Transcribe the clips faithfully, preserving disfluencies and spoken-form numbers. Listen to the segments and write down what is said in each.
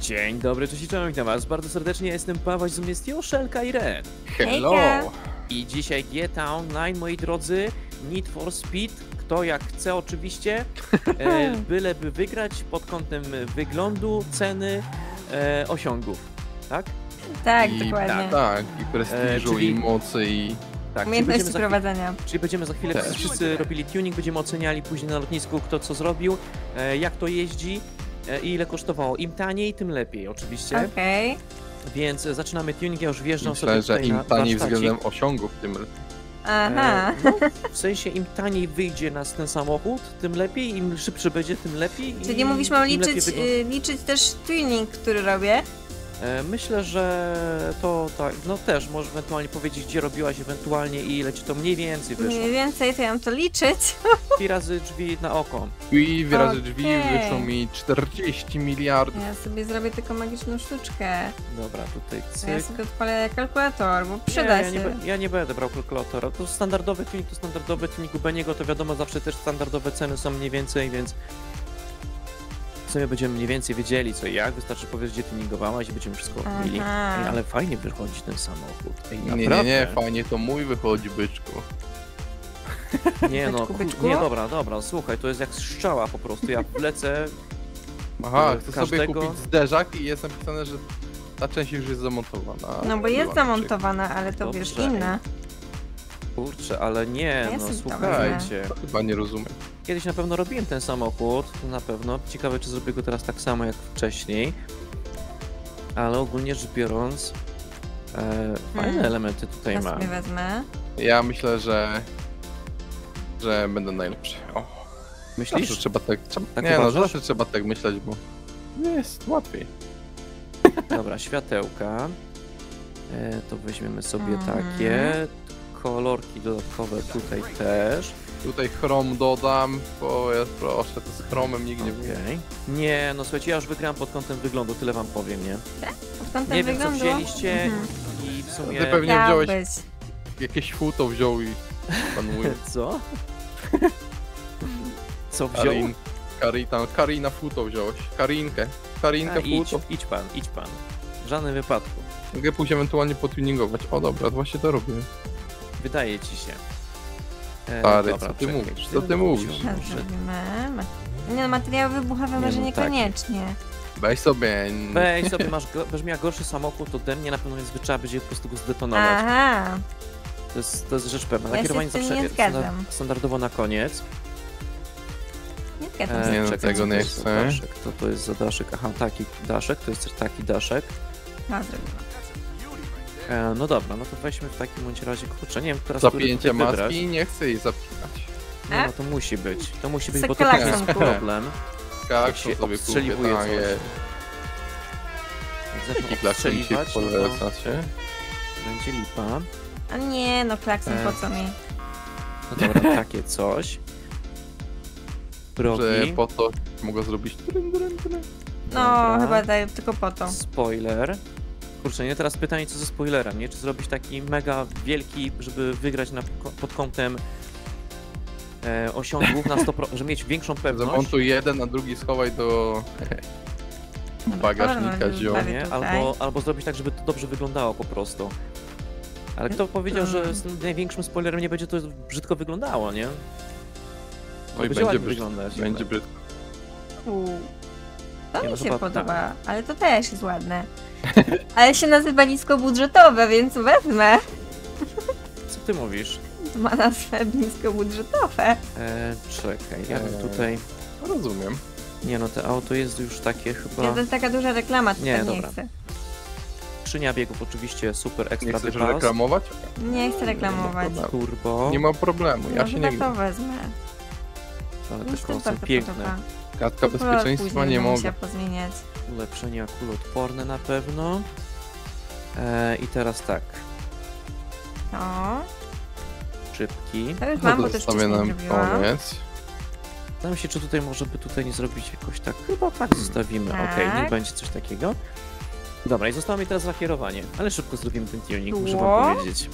Dzień dobry, cześć i cześć, witam was bardzo serdecznie, ja jestem Pawłaś, ze mną jest Joszelka i Ren. Hello! I dzisiaj G T A Online, moi drodzy, Need for Speed, kto jak chce oczywiście, byleby wygrać pod kątem wyglądu, ceny, e, osiągów, tak? Tak, I, dokładnie. Tak, tak, i prestiżu, e, czyli, i mocy, i... Tak, umiejętności czyli prowadzenia. Chwilę, czyli będziemy za chwilę Też. wszyscy robili tuning, będziemy oceniali później na lotnisku, kto co zrobił, e, jak to jeździ, i ile kosztowało. Im taniej, tym lepiej oczywiście. Okej. Okay. Więc zaczynamy tuning, ja już wjeżdżam Myślę, sobie tutaj że im na, taniej na względem osiągów, tym lepiej. Aha. E, no, w sensie im taniej wyjdzie nas ten samochód, tym lepiej, im szybszy będzie, tym lepiej. Czyli nie mówisz, mam liczyć, liczyć też tuning, który robię? E, myślę, że to tak, no też możesz ewentualnie powiedzieć, gdzie robiłaś ewentualnie i ile ci to mniej więcej wyszło. Mniej więcej, to ja mam to liczyć. Pi razy drzwi na oko. I razy okay. drzwi wyszło mi czterdzieści miliardów. Ja sobie zrobię tylko magiczną sztuczkę. Dobra, tutaj cyk. Ja sobie odpalę kalkulator, bo przyda nie, się. Ja nie, ja nie będę brał kalkulatora. To standardowy tuning, to standardowy tuning u Beniego, to wiadomo, zawsze też standardowe ceny są mniej więcej, więc... sobie będziemy mniej więcej wiedzieli co i jak, wystarczy powiedzieć, gdzie tuningowałaś i będziemy wszystko robili. Ej, ale fajnie wychodzi ten samochód. Ej, nie, nie, nie, fajnie to mój wychodzi, byczku. Nie no, byczku, byczku? nie, dobra, dobra, słuchaj, to jest jak strzała po prostu, ja wlecę... Aha, chcę każdego... sobie kupić zderzak i jest napisane, że ta część już jest zamontowana. No bo jest zamontowana, ale to Dobrze. wiesz, inna. Kurczę, ale nie, no słuchajcie. To chyba nie rozumiem. Kiedyś na pewno robiłem ten samochód, na pewno. Ciekawe, czy zrobię go teraz tak samo jak wcześniej. Ale ogólnie rzecz biorąc, e, fajne hmm. elementy tutaj ja mam. Wezmę. Ja myślę, że, że będę najlepszy. O. Myślisz? Zawsze trzeba tak, trzeba, tak nie, no, zawsze trzeba tak myśleć, bo jest łatwiej. Dobra, światełka. E, to weźmiemy sobie mm. takie. Kolorki dodatkowe tutaj też. Tutaj chrom dodam, bo ja proszę, to z chromem nigdy nie okay. wiem. Nie, no słuchajcie, ja już wygrałem pod kątem wyglądu, tyle wam powiem, nie? Tak? Pod kątem nie wyglądu? Nie wiem, co wzięliście mhm. i w sumie... Ty pewnie Chciałbyś. wziąłeś... Jakieś futo wziął i... panuje. Co? Co wziął? Karin, Karina, Karina futo wziąłeś. Karinkę. Karinkę A, futo. Idź, idź pan, idź pan. W żadnym wypadku. Mogę pójść ewentualnie potwinningować. O dobra, właśnie to robię. Wydaje ci się. E, Pary, dobra, co ty czekaj, mówisz? Co ty mówisz? Nie no, materiały wybuchowe może niekoniecznie. Weź sobie... Weź sobie, masz, masz miała gorszy samochód ode mnie, na pewno więc trzeba będzie po prostu go zdetonować. Aha. To jest, to jest rzecz pewna. Nakierowanie ja zawsze standardowo na koniec. Nie zgadzam się. E, nie, czekaj, tego nie chcę. Co to jest za daszek? Aha, taki daszek, to jest taki daszek. No, zrobiłam. No dobra, no to weźmy w takim bądź razie, kurczę, nie wiem, teraz zapięcie maski, nie chcę jej zapinać. No, no to musi być, to musi być, bo to tak jest problem. Jak się obstrzeliwuje coś. Jak zaczną obstrzeliwać, no to będzie lipa. A nie, no klakson po co mi? No dobra, takie coś. Progi. Że po to mogę zrobić... No, chyba tylko po to. Spoiler. Kurczę, nie? Teraz pytanie, co ze spoilerem, nie? Czy zrobić taki mega wielki, żeby wygrać na, pod kątem e, osiągów na sto procent, żeby mieć większą pewność? Zamontuj jeden, a drugi schowaj do bagażnika, zioło, nie? Albo, albo zrobić tak, żeby to dobrze wyglądało po prostu. Ale kto powiedział, że z tym największym spoilerem nie będzie to brzydko wyglądało, nie? No i będzie, będzie brzydko. Wyglądać, będzie brzydko. To nie, mi się podoba, tak. ale to też jest ładne. Ale się nazywa niskobudżetowe, więc wezmę. Co ty mówisz? Ma nazwę niskobudżetowe. Eee, czekaj, ja eee, tutaj... Rozumiem. Nie no, to auto jest już takie chyba... Nie, to jest taka duża reklama, to nie, nie chcę. Skrzynia biegów oczywiście super ekstra. Nie chcesz reklamować? Nie chcę reklamować. Nie, Turbo. nie ma problemu, ja no, się nie... to wezmę. Ale te koło są piękne. Podoba. Gadka bezpieczeństwa nie mogę. Ulepszenia kuloodporne na pewno. Eee, I teraz tak. O. Szybki. To już mam, bo też wcześniej zrobiłam. Zastanawiam się, czy tutaj może by tutaj nie zrobić jakoś tak. Chyba tak zostawimy. Tak. Okej, okay, nie będzie coś takiego. Dobra, i zostało mi teraz zakierowanie. Ale szybko zrobimy ten tuning, muszę wam powiedzieć.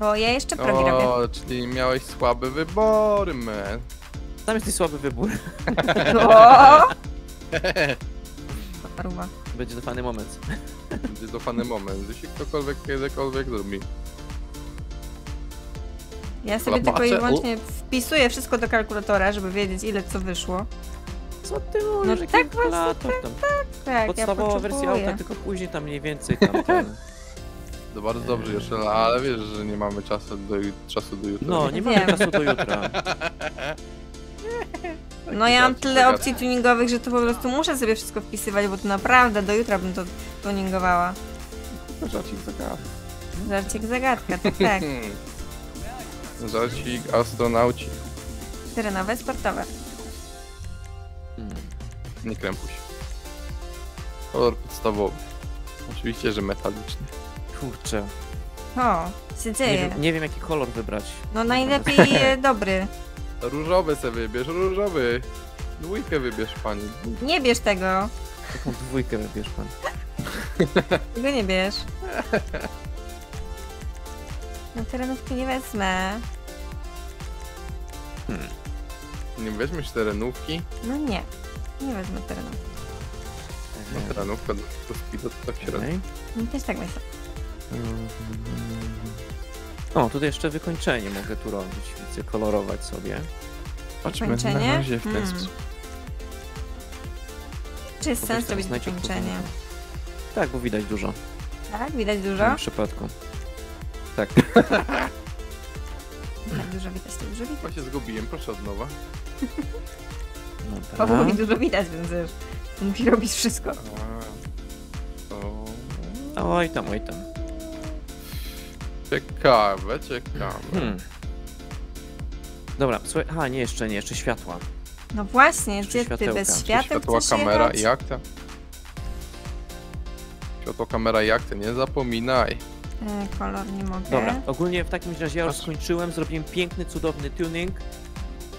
Bo ja jeszcze progi robię. O, czyli miałeś słabe wybory, man. Tam jesteś słaby wybór. No. Paruwa. Będzie to fajny moment. Będzie to fajny moment, jeśli ktokolwiek kiedykolwiek zrobi. Ja sobie Lapacze. tylko i wyłącznie wpisuję wszystko do kalkulatora, żeby wiedzieć, ile co wyszło. Co ty mówisz? No tak właśnie, tak, tak, tak. Podstawowa ja wersja auta, tylko później tam mniej więcej tam ten... To bardzo dobrze jeszcze, ale wiesz, że nie mamy czasu do, czasu do jutra. No, nie mamy Wiem. czasu do jutra. No ja mam tyle opcji tuningowych, że to po prostu muszę sobie wszystko wpisywać, bo to naprawdę do jutra bym to tuningowała. Żarcik zagadka. Żarcik zagadka, to tak. Żarcik astronauci. Terenowe, sportowe. Hmm. Nie krępuj się. Kolor podstawowy. Oczywiście, że metaliczny. Kurczę. O, się dzieje. Nie wiem, nie wiem jaki kolor wybrać. No najlepiej dobry. Różowy sobie wybierz, różowy. Dwójkę wybierz pani. Nie bierz tego. Taką dwójkę wybierz pani. Tego nie bierz. No terenówki nie wezmę. Hmm. Nie weźmiesz terenówki? No nie, nie wezmę terenówki. No terenówka do to tak średnio. No też tak myślę. O, tutaj jeszcze wykończenie mogę tu robić, widzę, kolorować sobie. Patrzmy na razie w ten hmm. sposób. Czy jest sens robić wykończenie? Tak, bo widać dużo. Tak? Widać dużo? W tym przypadku. Tak. Tak, dużo widać, to dużo widać. Chyba się zgubiłem, proszę od nowa. No tak. Dużo widać, więc już musi robić wszystko. O... Oj tam, oj tam. Ciekawe, ciekawe. Hmm. Dobra, słuchaj, aha, nie, jeszcze nie, jeszcze światła. No właśnie, jeszcze gdzie światełka. Ty bez świateł Światła, kamera jechać? i akta. Światło, kamera i akta, nie zapominaj. E, kolor nie mogę. Dobra, ogólnie w takim razie ja już skończyłem, zrobiłem piękny, cudowny tuning.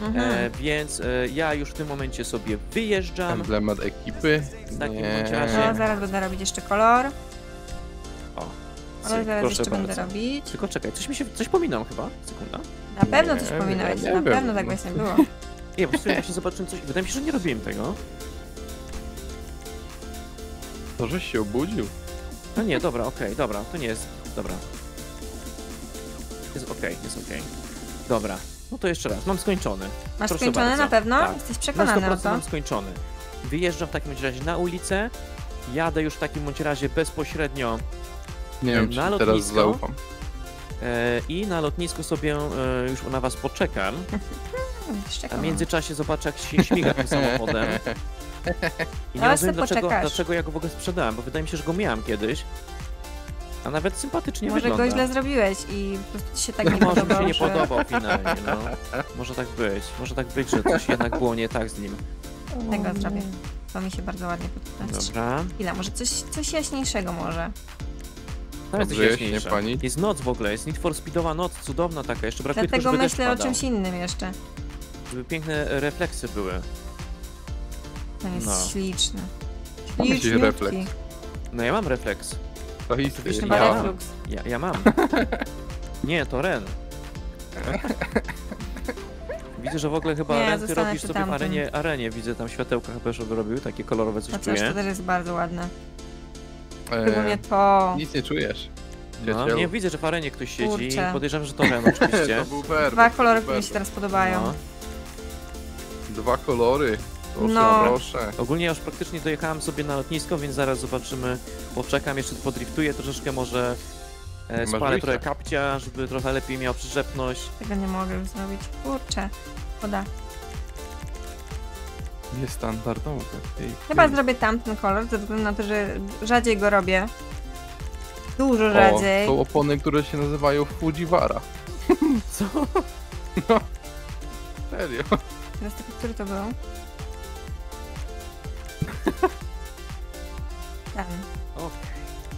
Mhm. E, więc e, ja już w tym momencie sobie wyjeżdżam. Emblemat ekipy. W takim bądź razie. No, zaraz będę robić jeszcze kolor. Ale zaraz Proszę jeszcze bardzo. będę robić. Tylko czekaj, coś mi się, coś pominął chyba, sekunda. Na pewno nie, coś pominąłeś, nie, nie na wiem. pewno tak właśnie było. Nie, po prostu ja się zobaczyłem coś, wydaje mi się, że nie robiłem tego. To żeś się obudził. No nie, dobra, okej, okay, dobra, to nie jest, dobra. Jest okej, okay, jest okej. Okay. Dobra, no to jeszcze raz, mam skończony. Masz Proszę skończony bardzo. na pewno? Tak. Jesteś przekonany o to? Mam skończony. Wyjeżdżam w takim razie na ulicę, jadę już w takim bądź razie bezpośrednio Nie wiem, czy lotnisko, teraz zaufam. E, I na lotnisku sobie e, już na was poczekam. A w międzyczasie zobaczę, jak się śmiga tym samochodem. I nie rozumiem, dlaczego, dlaczego ja go w ogóle sprzedałem, bo wydaje mi się, że go miałem kiedyś. A nawet sympatycznie Może wygląda. Może go źle zrobiłeś i po prostu ci się tak nie podobało. Może mi się nie podobał finalnie, no. Może tak być. Może tak być, że coś jednak było nie tak z nim. Tego zrobię. To mi się bardzo ładnie podoba. Dobra. Chwila, może coś, coś jaśniejszego może. Dobrze, jest, nie, pani. Jest noc w ogóle, jest Need for Speedowa noc, cudowna taka, jeszcze brakuje Dlatego tylko, żeby myślę o czymś innym jeszcze. Żeby piękne refleksy były. To jest no. śliczne. Śliczny refleks. No ja mam refleks. To jest ja, ja, ja, ja mam. Nie, to Ren. Widzę, że w ogóle chyba nie, Ren, ty robisz sobie tamtym. w arenie, arenie, widzę tam światełka chyba, żeby robił, takie kolorowe coś Chociaż czuję. To też jest bardzo ładne. Eee, to... Nic nie czujesz. No, nie widzę, że w arenie ktoś siedzi. Kurczę. Podejrzewam, że to Ren oczywiście. To był berber, Dwa kolory, które mi się teraz podobają. No. Dwa kolory. Proszę, no. proszę. Ogólnie ja już praktycznie dojechałem sobie na lotnisko, więc zaraz zobaczymy. Poczekam, jeszcze podriftuję troszeczkę, może e, spalę trochę kapcia, żeby trochę lepiej miał przyczepność. Tego nie mogę już zrobić. Kurczę, woda. Niestandardowo. Chyba zrobię tamten kolor, ze względu na to, że rzadziej go robię. Dużo o, rzadziej. Są opony, które się nazywają Fujiwara. Co? No. Serio. Teraz taki, który to był? Ten. Okej.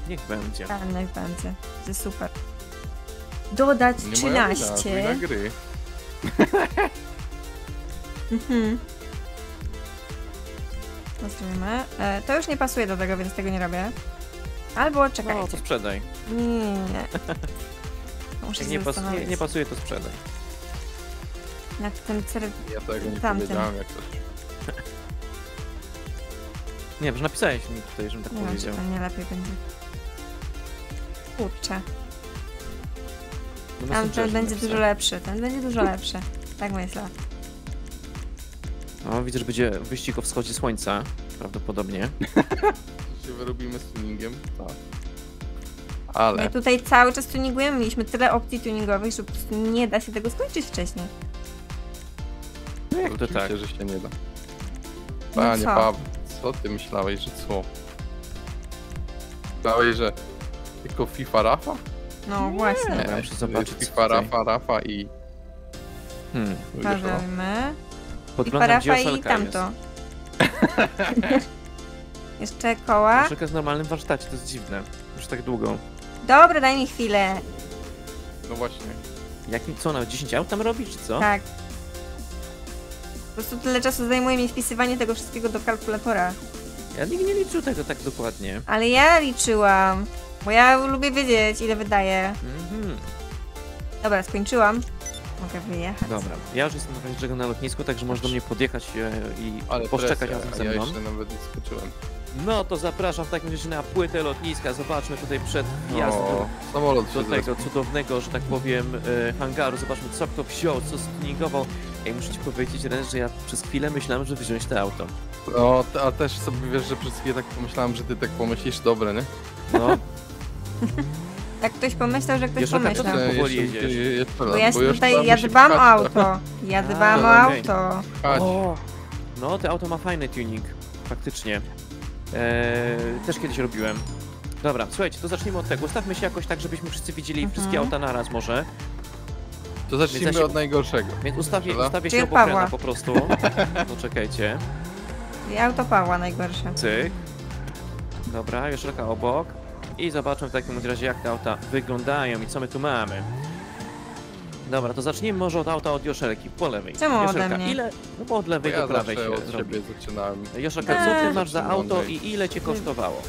Niech będzie. Ten, niech będzie. To jest super. Dodać Nie trzynaście. Nie na gry. Mhm. E, to już nie pasuje do tego, więc tego nie robię. Albo czekaj. No, to sprzedaj. Nie, nie, nie. Muszę się nie, pasuje, nie pasuje, to sprzedaj. Na tym cerw... Ja tego nie tamten. powiedziałem jak coś. Nie, bo już napisałeś mi tutaj, żebym tak nie powiedział. Nie, nie lepiej będzie. Kurczę. No ten będzie napisałem. Dużo lepszy, ten będzie dużo lepszy. Tak myślę. No, widzę, że będzie wyścig o wschodzie słońca. Prawdopodobnie. Się wyrobimy z tuningiem. Tak. Ale... My tutaj cały czas tuningujemy. Mieliśmy tyle opcji tuningowych, że po prostu nie da się tego skończyć wcześniej. No jak to tak, że się nie da. Panie no Paweł, co ty myślałeś, że co? Myślałeś, że tylko FIFA Rafa? No nie. Właśnie. Ja muszę zobaczyć FIFA Rafa, Rafa i... Hmm. Pawełmy. FIFA Rafa i tamto. Jeszcze koła. Joszelka jest w normalnym warsztacie, to jest dziwne. Już tak długo. Dobra, daj mi chwilę. No właśnie. Jak mi co, nawet dziesięć aut tam robi, czy co? Tak. Po prostu tyle czasu zajmuje mi wpisywanie tego wszystkiego do kalkulatora. Ja nigdy nie liczył tego tak dokładnie. Ale ja liczyłam, bo ja lubię wiedzieć, ile wydaje. Mhm. Dobra, skończyłam. Mogę wyjechać. Dobra, ja już jestem na, na lotnisku, także możesz do mnie podjechać i ale poszczekać razem ze mną. Ja jeszcze nawet nie skoczyłem. No to zapraszam w takim razie na płytę lotniska. Zobaczmy tutaj przed wjazdem no, do tego cudownego, że tak powiem, hangaru. Zobaczmy, co kto wziął, co stuningował. Ej, muszę ci powiedzieć, Ren, że ja przez chwilę myślałem, że wziąłeś to auto. No, a też sobie wiesz, że przez chwilę tak pomyślałem, że ty tak pomyślisz, dobre, nie? No. Tak ktoś pomyślał, że ktoś Joszelka, pomyślał. To ty powoli jedziesz. Jeszcze, bo bo ja bo tutaj, ja dbam o auto. Ja dbam a, o okay. auto. O, no, to auto ma fajny tuning, faktycznie. Eee, też kiedyś robiłem. Dobra, słuchajcie, to zacznijmy od tego. Ustawmy się jakoś tak, żebyśmy wszyscy widzieli mhm. wszystkie auta naraz może. To zacznijmy się... od najgorszego. Więc ustawię, ustawię się obok Rena po prostu. No czekajcie. I auto Pawła najgorsze. Cyk. Dobra, Joszelka obok. I zobaczmy w takim razie, jak te auta wyglądają i co my tu mamy. Dobra, to zacznijmy może od auta od Joszelki, po lewej. Czemu Joszelka, ode mnie? Ile? No bo od lewej bo do ja prawej się od zrobi. Joszelka, eee. co ty masz za auto i ile cię kosztowało?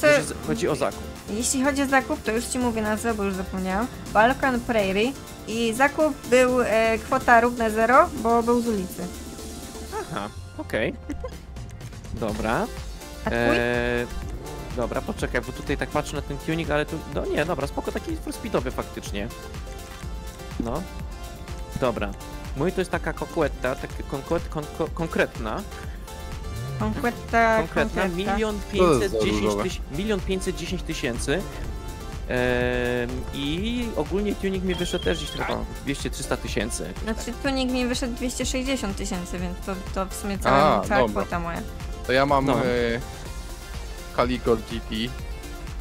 Co, jeśli chodzi o zakup. Jeśli chodzi o zakup, to już ci mówię nazwę, bo już zapomniałam. Balkan Prairie. I zakup był e, kwota równa zero, bo był z ulicy. Aha, okej. Okay. Dobra. A eee, dobra, poczekaj, bo tutaj tak patrzę na ten tuning, ale tu... No nie, dobra, spoko, taki speedowy faktycznie. No, dobra. Mój to jest taka kokueta, taka konkret, konko, konkretna. Konkreta, konkretna. milion pięćset dziesięć tysięcy. Eee, I ogólnie tuning mi wyszedł też gdzieś chyba dwieście trzysta tysięcy. Znaczy tuning mi wyszedł dwieście sześćdziesiąt tysięcy, więc to, to w sumie cała, A, cała kwota moja. To ja mam no. y, Calico G T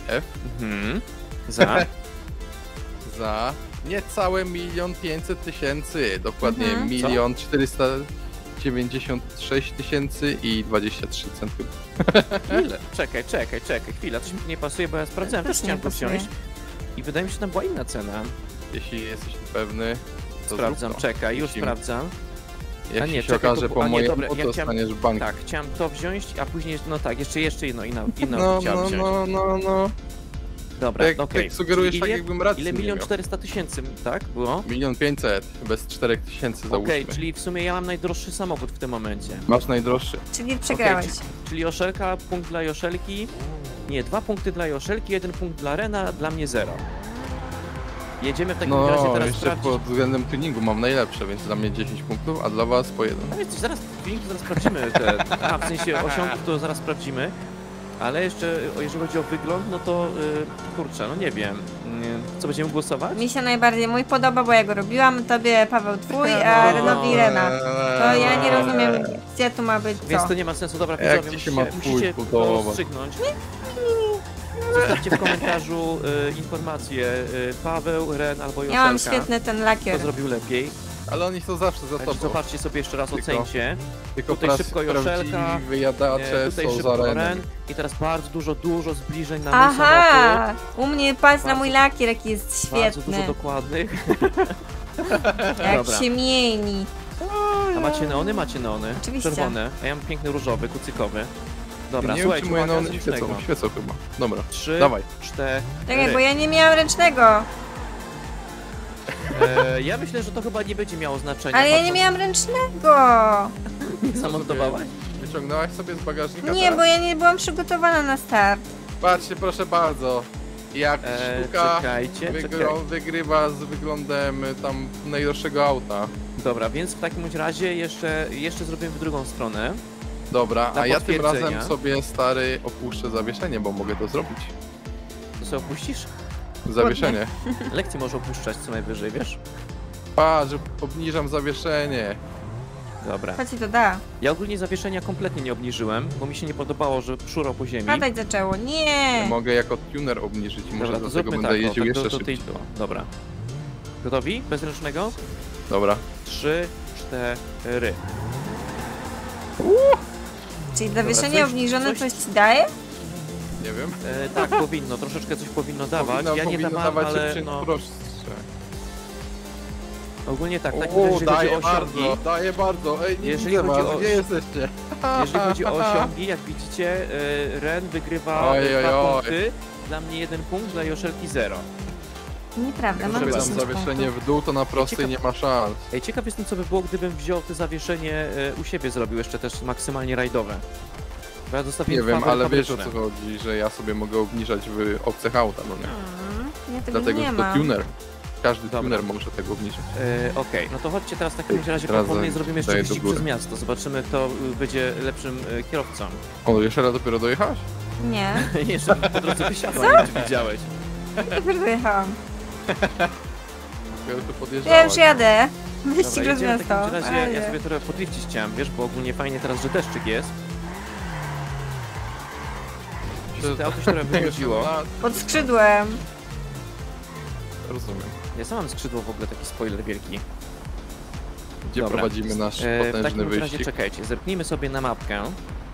F. Mhm. Za? Za... Niecałe milion pięćset tysięcy, dokładnie milion czterysta dziewięćdziesiąt sześć tysięcy i dwadzieścia trzy centymetrów. Chwilę, czekaj, czekaj, czekaj, chwila, coś mi nie pasuje, bo ja sprawdzałem, też chciałem to wziąć i wydaje mi się, że tam była inna cena. Jeśli jesteś pewny, to sprawdzam, zrób to. czekaj, już Jeśli... sprawdzam. Jak a nie, się czekaj, okaże, to... po a nie, dobra, ja dostaniesz chciałem... bank. Tak, chciałem to wziąć, a później, no tak, jeszcze, jeszcze jedno, inną no, chciałem no, wziąć. No, no, no. Dobra, tak, okej. Okay. Tak sugerujesz, ile, tak jakbym racji ile milion czterysta tysięcy, tak było? Milion pięćset, bez czterech tysięcy załóżmy. Okej, okay, czyli w sumie ja mam najdroższy samochód w tym momencie. Masz najdroższy. Czyli przegrałeś. Okay, czyli, czyli Joszelka, punkt dla Joszelki. Nie, dwa punkty dla Joszelki, jeden punkt dla Rena, dla mnie zero. Jedziemy w takim no, razie teraz jeszcze sprawdzić... pod względem tuningu mam najlepsze, więc dla mnie dziesięć punktów, a dla was po jeden. No, zaraz tuning to zaraz sprawdzimy te... A, w sensie osiągów to zaraz sprawdzimy. Ale jeszcze, jeżeli chodzi o wygląd, no to yy, kurczę, no nie wiem, yy, co będziemy głosować? Mi się najbardziej mój podoba, bo ja go robiłam, tobie Paweł twój, a Renowi Rena. To ja nie rozumiem, gdzie tu ma być co. Więc to nie ma sensu, dobra, widzowie, musicie, ma musicie to rozstrzygnąć. Zostawcie w komentarzu y, informację, y, Paweł, Ren albo Joszelka. Ja mam świetny ten lakier. Kto zrobił lepiej. Ale oni są zawsze za tobą. Zobaczcie sobie jeszcze raz, tylko, ocencie. Tylko tutaj szybko Joszelka, wyjadacze tutaj są szybko za Ren. I teraz bardzo dużo, dużo zbliżeń na mój Aha, samochód. U mnie patrz bardzo, na mój lakier, jaki jest świetny. Bardzo dużo dokładnych. Jak Dobra. się mieni. A macie neony? Macie neony. Oczywiście. Czerwone. A ja mam piękny różowy, kucykowy. Dobra, nie słuchajcie, moje neony świecą, świecą chyba. Dobra, Trzy, dawaj. cztery. Czekaj, bo ja nie miałam ręcznego. E, ja myślę, że to chyba nie będzie miało znaczenia. Ale ja nie miałam ręcznego. Zamontowałaś? Wyciągnęłaś sobie z bagażnika? Nie, teraz? Bo ja nie byłam przygotowana na start. Patrzcie, proszę bardzo. Jak eee, sztuka czekajcie, wygr czekaj. wygrywa z wyglądem tam najgorszego auta. Dobra, więc w takim razie jeszcze, jeszcze zrobimy w drugą stronę. Dobra, a ja tym razem sobie, stary, opuszczę zawieszenie, bo mogę to zrobić. To co opuścisz? Zawieszenie. Lekcje możesz opuszczać co najwyżej, wiesz? Patrz, obniżam zawieszenie. Dobra. Co ci to da? Ja ogólnie zawieszenia kompletnie nie obniżyłem, bo mi się nie podobało, że szurał po ziemi. Padać zaczęło, nie! Ja mogę jako tuner obniżyć i może do tego będę jeździł jeszcze szybciej. Dobra. Gotowi? Bez ręcznego? Dobra. Trzy, cztery. Uuu! Czyli zawieszenie obniżone coś ci daje? Nie wiem. E, tak, powinno, troszeczkę coś powinno dawać. Powinno, ja nie dawałem, ale no... Ogólnie tak, tak o, daje osiągi, bardzo, daje bardzo, ej, nie jeżeli chodzi o, gdzie jesteście? Jeżeli chodzi o osiągi, jak widzicie, Ren wygrywa oj, dwa oj, punkty, oj. Dla mnie jeden punkt, dla Joszelki zero. Nieprawda, mam dziesięć punktów. Zawieszenie w dół to na prostej ciekaw... nie ma szans. Ej, ciekaw jestem, co by było, gdybym wziął to zawieszenie u siebie, zrobił jeszcze też maksymalnie rajdowe. Bo ja nie wiem, ale wiesz o co chodzi, że ja sobie mogę obniżać w opcjach auta, no nie? Hmm, ja tego Dlatego, nie że to mam. tuner. Każdy tuner może tego obniżyć. Yy, Okej, okay. No to chodźcie teraz w takim razie komponenty zrobimy jeszcze wyścig przez miasto. Zobaczymy, kto będzie lepszym y, kierowcą. O, jeszcze raz dopiero dojechałaś? Nie. Jeszcze po drodze wysiadłam, nie widziałeś. Dopiero dojechałam. Ja już jadę. Wyścig przez miasto. W takim razie ale... ja sobie trochę podliścić chciałem, wiesz, bo ogólnie fajnie teraz, że deszczyk jest. Te auto się trochę wyrzuciło. Pod skrzydłem. Rozumiem. Ja sam mam skrzydło w ogóle, taki spoiler wielki. Gdzie Dobra. prowadzimy nasz e, potężny w takim wyścig? Razie, czekajcie, zerknijmy sobie na mapkę.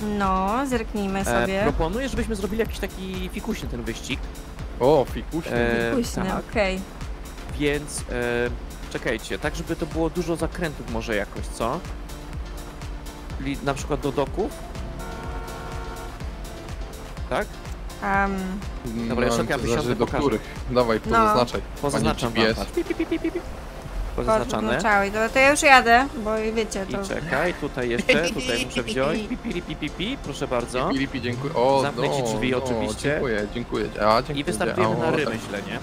No, zerknijmy sobie. E, proponuję, żebyśmy zrobili jakiś taki fikuśny ten wyścig. O, fikuśny. E, fikuśny, tak. Okej. Okay. Więc e, czekajcie, tak żeby to było dużo zakrętów może jakoś, co? Czyli na przykład do doków. Tak? Um, Dobra, jeszcze ja wysiądę do pokażę. Których? Dawaj, pozaznaczaj. No. Pozaznaczam wam, patrz. Pozaznaczane. Dobra, to ja już jadę, bo wiecie to... I czekaj, tutaj jeszcze, tutaj muszę wziąć. Pipili, pipipi, proszę bardzo. Pipili, dziękuję. O, zamknę ci drzwi no, oczywiście. Dziękuję, dziękuję. A, dziękuję. I wystartujemy na ry, tak. myślę, nie?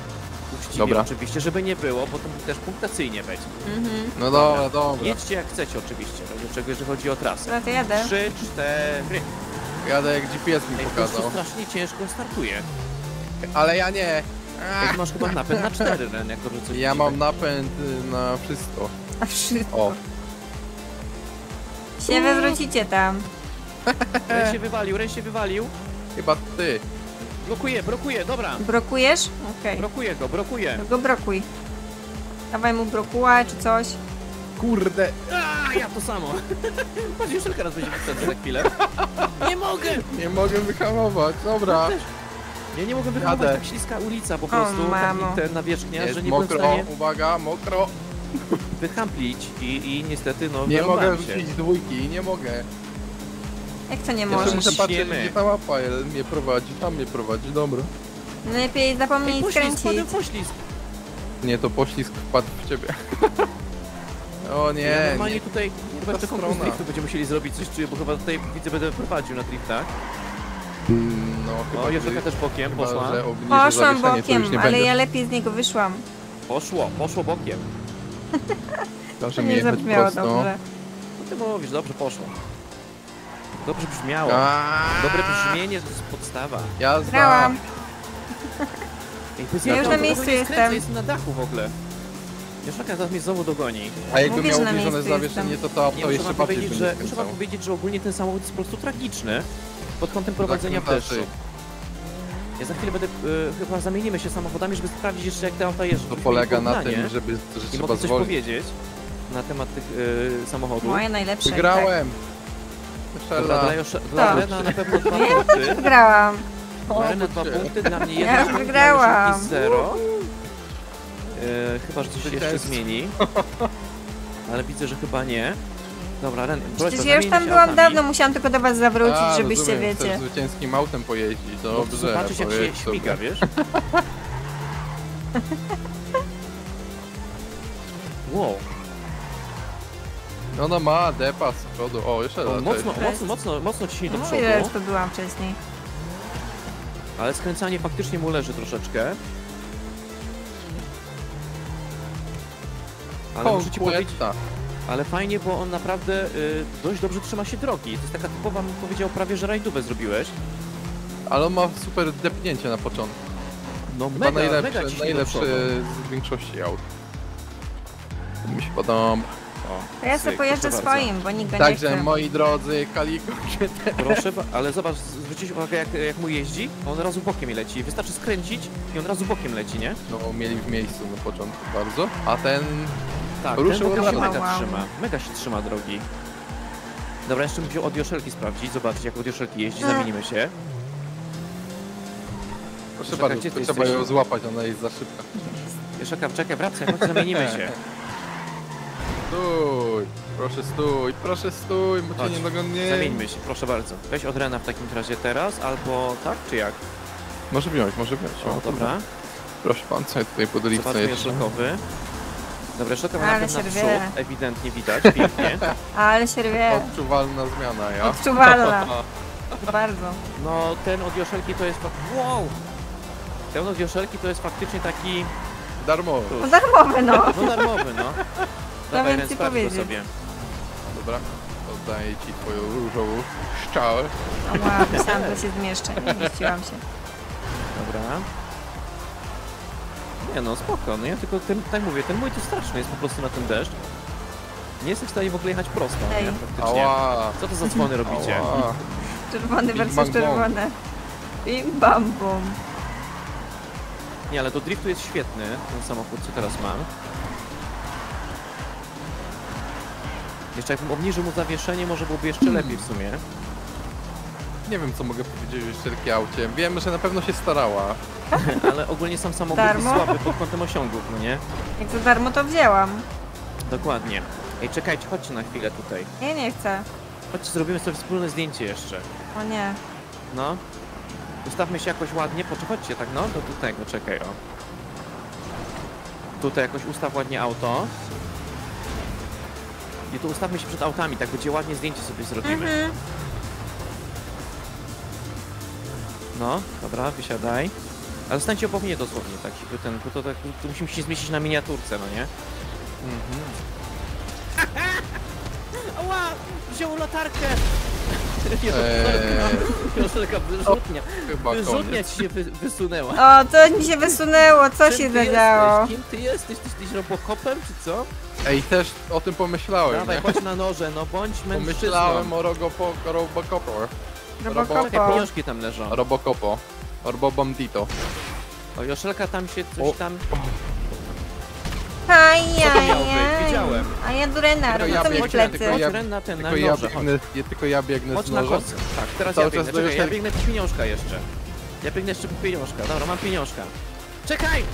Uczciwie, dobra. Oczywiście, żeby nie było, bo to też punktacyjnie będzie. Mhm. No dobra, dobra. Jedźcie jak chcecie oczywiście, czego jeżeli chodzi o trasę. No to jadę. Trzy, cztery. Jadę jak G P S mi Ej, pokazał. To strasznie ciężko startuje. Ale ja nie. Ej, masz chyba napęd na cztery, Ren, jak dobrze coś Ja mam napęd na wszystko. Na wszystko. O. Się wywrócicie tam. Ren się wywalił, Ren się wywalił. Chyba ty. Blokuję, blokuję, dobra. Brokujesz? Okej. Okay. Brokuję go, brokuję. To go brokuj. Dawaj mu brokuła czy coś. Kurde. A, ja to samo. Patrz, już tylko raz będzie wystarczy za chwilę. Nie mogę! Nie mogę wyhamować, dobra. Ja nie mogę wyhamować, Jadę. tak śliska ulica po prostu, o, tam ten nawierzchnia, jest że nie mokro, byłem w stanie... uwaga, mokro! Wyhamplić i, i niestety no... Nie mogę wrzucić dwójki, nie mogę. Jak to nie ja możesz? Muszę patrzeć, gdzie ta łapa mnie prowadzi, tam mnie prowadzi, dobra. Lepiej zapomnij Ej, poślizg, skręcić. Poślizg. Nie, to poślizg wpadł w ciebie. O nie, ja normalnie nie, tutaj chyba tylko driftu będziemy musieli zrobić coś czuję, bo chyba tutaj widzę będę prowadził na driftach. No chyba o, Joszelka też bokiem chyba, poszła. Poszłam bokiem, ale będzie. ja lepiej z niego wyszłam. Poszło, poszło bokiem. Dobrze mi jechać prosto. Dobrze. No ty mówisz, dobrze poszło. Dobrze brzmiało. Aaaa. Dobre brzmienie to jest podstawa. Ja znam. Ja już na miejscu jestem. Jestem na dachu w ogóle. Joszelka zaraz mnie znowu dogoni. A jakby miał obniżone zawieszenie, to to auto jeszcze bardziej by nie skręcało. Trzeba powiedzieć, że ogólnie ten samochód jest po prostu tragiczny pod kątem prowadzenia w deszczu. Ja za chwilę będę, y, chyba zamienimy się samochodami, żeby sprawdzić jeszcze jak te auta jeżdżą. To polega na tym, żeby że trzeba mogę coś powiedzieć na temat tych y, samochodów. Moje najlepsze. Wygrałem! Tak. Dobra, dla Josz... dla Rena na pewno dwa punkty. Ja wygrałam. Dla Rena dwa punkty, dla mnie jeden. Ja już wygrałam. zero. Yy, chyba, że coś się jeszcze zmieni. Ale widzę, że chyba nie. Dobra, Ren, proszę. Przecież ja już tam byłam dawno, musiałam tylko do was zawrócić, A, żebyście rozumiem, wiecie. Chcesz zwycięskim autem pojeździć, dobrze. No, patrzysz jak się śmiga, wiesz? Wow. Ona ma depa z przodu. O, jeszcze raz. Mocno, mocno, mocno, mocno ciśnij do przodu. No ja już to byłam wcześniej. Ale skręcanie faktycznie mu leży troszeczkę. Ale muszę ci powiedzieć, ale fajnie, bo on naprawdę y, dość dobrze trzyma się drogi. To jest taka typowa, bym powiedział, prawie że rajdówę zrobiłeś. Ale on ma super depnięcie na początku. No mega, najlepszy, mega najlepszy z większości aut. To mi się podoba. O, ja sobie pojeżdżę swoim, bo nikt go nie chce. Także moi drodzy, Kaliko G T R. Proszę, ale zobacz, zwrócić uwagę jak, jak mu jeździ, on razu bokiem leci. Wystarczy skręcić i on razu bokiem leci, nie? No mieli w miejscu na początku bardzo, a ten... Tak, ruszył ten się mega trzyma, mega się trzyma drogi. Dobra, jeszcze bym wziął od Joszelki sprawdzić, zobaczyć jak od Joszelki jeździ, zamienimy się. Proszę Joszelka, bardzo, to trzeba ją złapać, ona jest za szybka. Joszelka, czekaj, wracaj, chodź, zamienimy się. Stój, proszę stój, proszę stój, bo cię nie dogonię. Zamieńmy się, proszę bardzo. Weź od Rena w takim razie teraz, albo tak, czy jak? Może wziąć, może wziąć. O, o dobra. Proszę pan, co tutaj podliwce jest. Joszelkowy. Dobra, Joszelka ma na przód, ewidentnie widać, pięknie. Ale się rwie. Odczuwalna zmiana, ja. Odczuwalna. Bardzo. No, ten od Joszelki to jest... Wow! Ten od Joszelki to jest faktycznie taki... Darmowy. No, darmowy, no. No, darmowy, no. Dawaj, Ren, sprawdź go sobie. Dobra, oddaję ci twoją różową szczałę. O wow, myślałam, że się zmieszczę, nie zmieściłam się. Dobra. Nie no, spoko, no ja tylko ten, tak mówię, ten mój to straszny jest po prostu na ten deszcz. Nie jestem w stanie w ogóle jechać prosto, nie, praktycznie. Ała. Co to za dzwony robicie? Ała. Czerwony versus czerwone. I bam bum. Nie, ale do driftu jest świetny ten samochód, co teraz mam. Jeszcze jakbym obniżył mu zawieszenie, może byłoby jeszcze lepiej w sumie. Nie wiem, co mogę powiedzieć o Joszelki aucie. Wiem, że na pewno się starała. Ale ogólnie sam samochód jest słaby pod kątem osiągów, no nie? Jak to darmo, to wzięłam. Dokładnie. Ej, czekajcie, chodźcie na chwilę tutaj. Nie, nie chcę. Chodźcie, zrobimy sobie wspólne zdjęcie jeszcze. O nie. No. Ustawmy się jakoś ładnie, poczekajcie, tak no, do tego, czekaj, o. Tutaj jakoś ustaw ładnie auto. I tu ustawmy się przed autami, tak będzie ładnie zdjęcie sobie zrobimy. Mhm. No, dobra, wysiadaj. Ale zostańcie obok mnie dosłownie, tak, żeby ten, bo to tak, tu musimy się zmieścić na miniaturce, no nie? Mhm. Ała! Wziął latarkę! Joszelka wyrzutnia. Wyrzutnia ci się wy, wysunęła. O, to mi się wysunęło, co się zadziało? Kim ty jesteś? Ty jesteś robokopem, czy co? Ej, też o tym pomyślałem. Dawaj, nie? Chodź na noże, no bądź mężczyzną. Pomyślałem o rogopo, robocopo. Robocopo. Robocopo. Pieniążki tam leżą. Robocopo. Orbo bandito. O, Joszelka tam się coś o. tam... Ajajaj. Widziałem. A ja do Rena, no ja to mi w plecy. Tylko ja, Ren na ten, na tylko noże, ja biegnę, ja, tylko ja biegnę chodź z noża. Tak, teraz cały ja biegnę. Czekaj, ja biegnę z pieniążka jeszcze. Ja biegnę jeszcze po pieniążka. Dobra, mam pieniążka. Czekaj!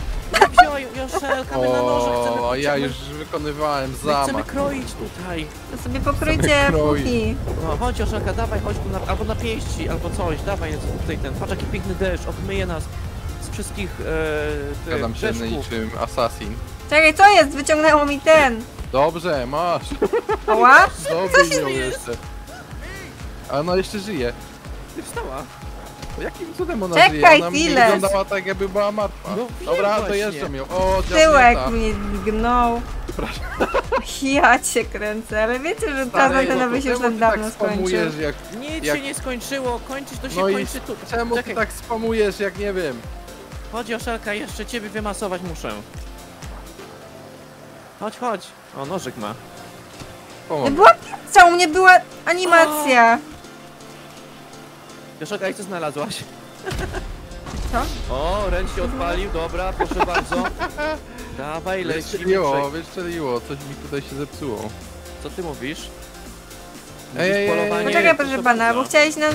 Ja wziąłem Joszelka, my na noże chcemy... O, ja już wykonywałem zamach. Chcemy kroić tutaj. To sobie pokrójcie póki. No, chodź Joszelka, dawaj, chodź tu na, albo na pięści, albo coś, dawaj tutaj ten. Patrz jaki piękny deszcz, obmyje nas z wszystkich e, tych deszków. Się niczym assassin. Czekaj, co jest? Wyciągnęło mi ten. Dobrze, masz. Oła? Co się dzieje? Jeszcze. A ona jeszcze żyje. Nie wstała. Jakim cudem ona Czekaj, żyje? Ona mi wyglądała tak, jakby była martwa. No, dobra, to jeszcze ją. O, tyłek mnie zgnął. Przepraszam. Ja cię kręcę, ale wiecie, że ta zaczyna się już tak dawno skończył. Jak, Nic jak... się nie skończyło, kończysz, to się no kończy tu. Czemu Czekaj. ty tak spamujesz, jak nie wiem? Chodź Joszelka, jeszcze ciebie wymasować muszę. Chodź, chodź. O, nożyk ma. Pomogę. Była pizza, u mnie była animacja. O! Joszelka, co znalazłaś? Co? O, Ren się odpalił, dobra, proszę bardzo. Dawaj, leci. Wystrzeliło, wystrzeliło, coś mi tutaj się zepsuło. Co ty mówisz? Ej, polowanie. Poczekaj, proszę pana, bo chciałeś nam...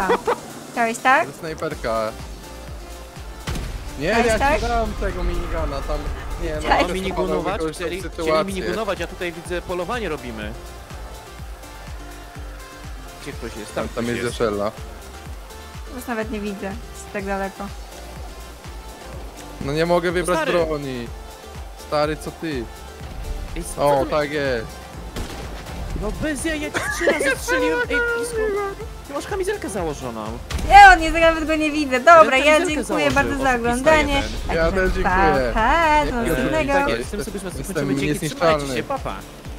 A, chciałeś tak? To snajperka. Nie, ja tak? ci dam tego minigana, tam... Nie, no, tak. minigunować, chcieli, chcieli minigunować, a tutaj widzę, polowanie robimy. Gdzie ktoś jest? Tam, tam, tam jest Joszella. Już nawet nie widzę, jest tak daleko. No nie mogę wybrać broni. Stary, co ty? Ej, o, tak jest. No bez ja, ja ci trzy razy strzeliłem. Ej, ty masz kamizelkę założoną. Ja on jest, nawet go nie widzę. Dobra, ja, ja dziękuję bardzo za oglądanie. Ja też dziękuję. Pa, pa, do następnego. Z tym sobie skończymy. Dzięki, trzymajcie się, papa.